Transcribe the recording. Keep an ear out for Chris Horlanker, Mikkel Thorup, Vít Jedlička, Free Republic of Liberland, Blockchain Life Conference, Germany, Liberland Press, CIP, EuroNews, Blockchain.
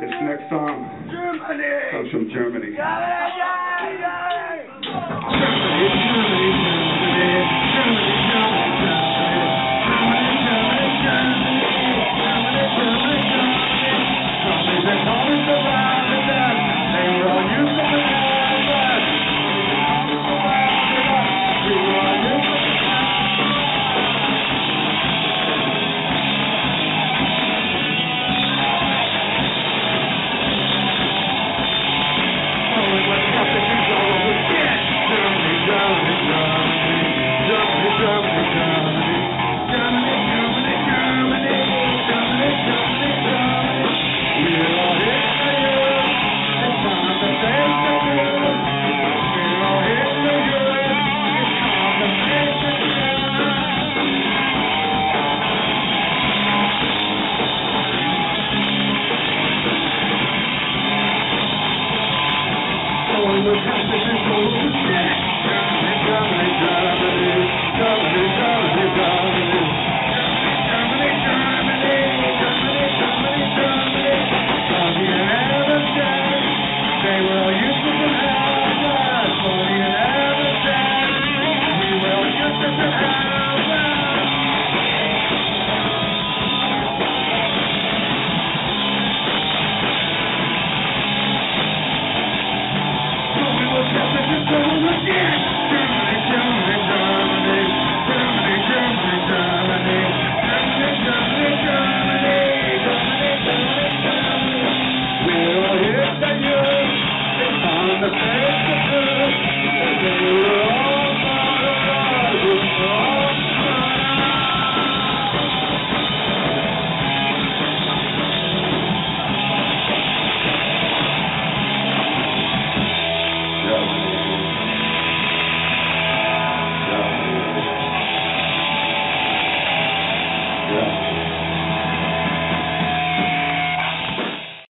This next song comes from Germany. Germany.